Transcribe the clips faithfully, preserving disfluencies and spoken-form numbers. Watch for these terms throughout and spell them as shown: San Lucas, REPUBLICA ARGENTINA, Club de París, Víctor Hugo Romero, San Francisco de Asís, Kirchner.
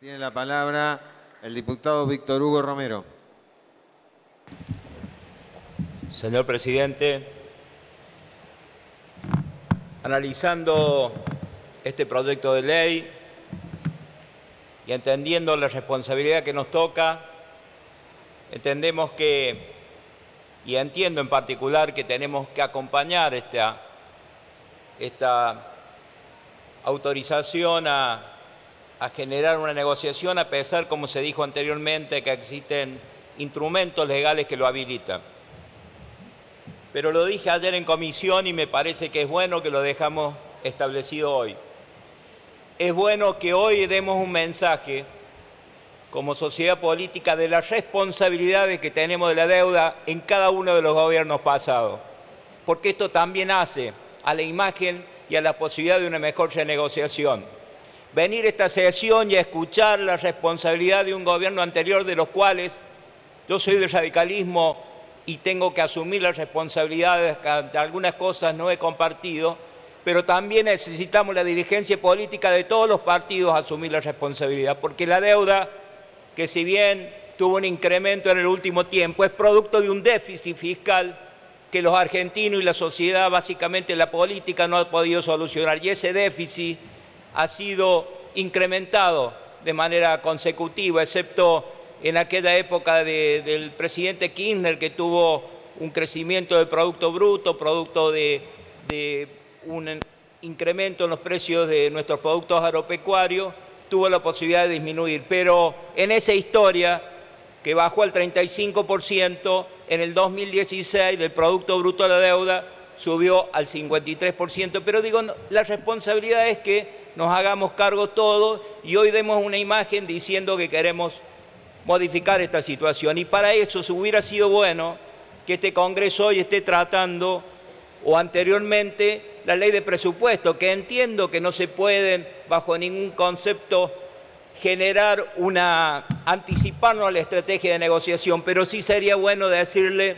Tiene la palabra el diputado Víctor Hugo Romero. Señor presidente, analizando este proyecto de ley y entendiendo la responsabilidad que nos toca, entendemos que, y entiendo en particular que tenemos que acompañar esta, esta autorización a a generar una negociación, a pesar, como se dijo anteriormente, que existen instrumentos legales que lo habilitan. Pero lo dije ayer en comisión y me parece que es bueno que lo dejamos establecido hoy. Es bueno que hoy demos un mensaje como sociedad política de las responsabilidades que tenemos de la deuda en cada uno de los gobiernos pasados, porque esto también hace a la imagen y a la posibilidad de una mejor renegociación. Venir a esta sesión y a escuchar la responsabilidad de un gobierno anterior, de los cuales yo soy del radicalismo y tengo que asumir las responsabilidades que algunas cosas no he compartido, pero también necesitamos la dirigencia política de todos los partidos a asumir la responsabilidad, porque la deuda, que si bien tuvo un incremento en el último tiempo, es producto de un déficit fiscal que los argentinos y la sociedad, básicamente la política, no ha podido solucionar, y ese déficit ha sido incrementado de manera consecutiva, excepto en aquella época de, del presidente Kirchner, que tuvo un crecimiento del Producto Bruto, producto de, de un incremento en los precios de nuestros productos agropecuarios, tuvo la posibilidad de disminuir. Pero en esa historia, que bajó al treinta y cinco por ciento, en el dos mil dieciséis del Producto Bruto de la deuda subió al cincuenta y tres por ciento. Pero digo, la responsabilidad es que nos hagamos cargo todos y hoy demos una imagen diciendo que queremos modificar esta situación. Y para eso hubiera sido bueno que este Congreso hoy esté tratando, o anteriormente, la ley de presupuesto, que entiendo que no se pueden, bajo ningún concepto, generar una, anticiparnos a la estrategia de negociación, pero sí sería bueno decirle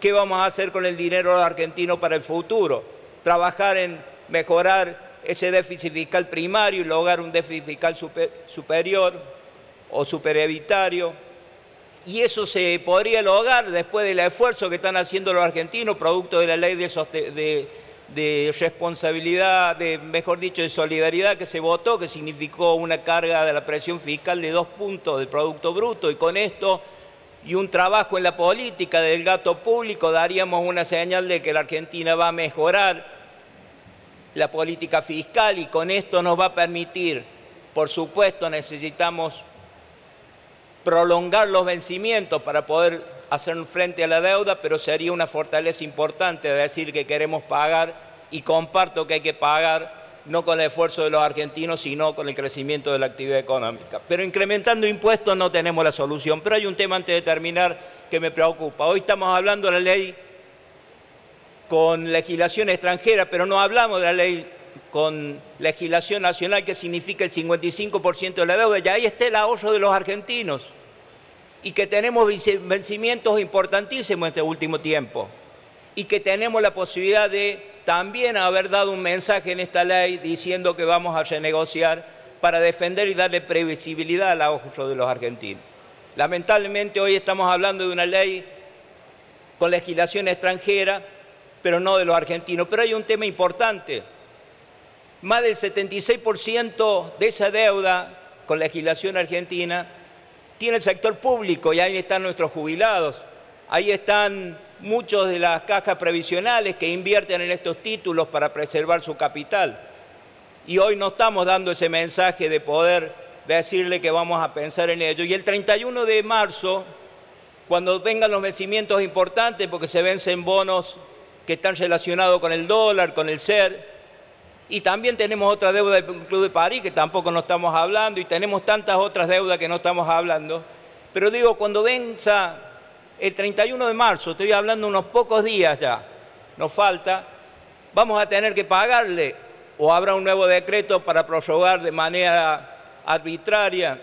qué vamos a hacer con el dinero argentino para el futuro, trabajar en mejorar ese déficit fiscal primario y lograr un déficit fiscal super, superior o superevitario. Y eso se podría lograr después del esfuerzo que están haciendo los argentinos, producto de la ley de, de, de responsabilidad, de, mejor dicho, de solidaridad que se votó, que significó una carga de la presión fiscal de dos puntos del Producto Bruto. Y con esto y un trabajo en la política del gasto público daríamos una señal de que la Argentina va a mejorar la política fiscal, y con esto nos va a permitir, por supuesto necesitamos prolongar los vencimientos para poder hacer frente a la deuda, pero sería una fortaleza importante decir que queremos pagar, y comparto que hay que pagar no con el esfuerzo de los argentinos, sino con el crecimiento de la actividad económica. Pero incrementando impuestos no tenemos la solución. Pero hay un tema antes de terminar que me preocupa. Hoy estamos hablando de la ley con legislación extranjera, pero no hablamos de la ley con legislación nacional, que significa el cincuenta y cinco por ciento de la deuda, y ahí está el ahorro de los argentinos, y que tenemos vencimientos importantísimos en este último tiempo, y que tenemos la posibilidad de también haber dado un mensaje en esta ley diciendo que vamos a renegociar para defender y darle previsibilidad al ahorro de los argentinos. Lamentablemente hoy estamos hablando de una ley con legislación extranjera, pero no de los argentinos. Pero hay un tema importante. Más del setenta y seis por ciento de esa deuda con legislación argentina tiene el sector público, y ahí están nuestros jubilados, ahí están muchos de las cajas previsionales que invierten en estos títulos para preservar su capital. Y hoy no estamos dando ese mensaje de poder decirle que vamos a pensar en ello. Y el treinta y uno de marzo, cuando vengan los vencimientos importantes, porque se vencen bonos que están relacionados con el dólar, con el S E R, y también tenemos otra deuda del Club de París que tampoco no estamos hablando, y tenemos tantas otras deudas que no estamos hablando. Pero digo, cuando venza el treinta y uno de marzo, estoy hablando unos pocos días ya, nos falta, vamos a tener que pagarle, o habrá un nuevo decreto para prorrogar de manera arbitraria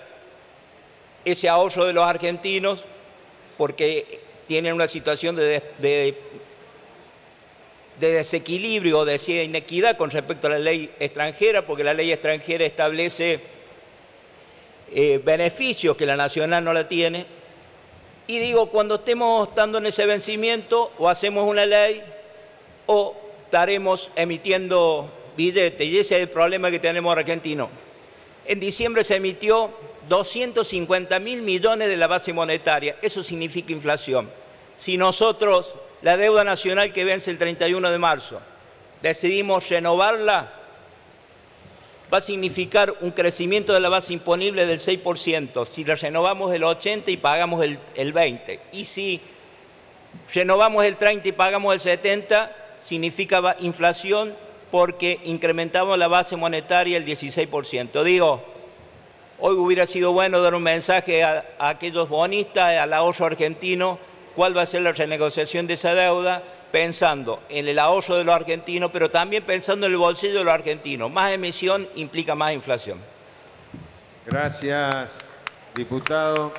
ese ahorro de los argentinos, porque tienen una situación de... de de desequilibrio, de inequidad con respecto a la ley extranjera, porque la ley extranjera establece eh, beneficios que la nacional no la tiene. Y digo, cuando estemos estando en ese vencimiento, o hacemos una ley o estaremos emitiendo billetes. Y ese es el problema que tenemos argentino. En diciembre se emitió doscientos cincuenta mil millones de la base monetaria. Eso significa inflación. Si nosotros, la deuda nacional que vence el treinta y uno de marzo, decidimos renovarla, va a significar un crecimiento de la base imponible del seis por ciento. Si la renovamos el ochenta por ciento y pagamos el, el veinte por ciento. Y si renovamos el treinta por ciento y pagamos el setenta por ciento, significa inflación porque incrementamos la base monetaria el dieciséis por ciento. Digo, hoy hubiera sido bueno dar un mensaje a, a aquellos bonistas, al ahorro argentino, cuál va a ser la renegociación de esa deuda, pensando en el ahorro de los argentinos, pero también pensando en el bolsillo de los argentinos. Más emisión implica más inflación. Gracias, diputado.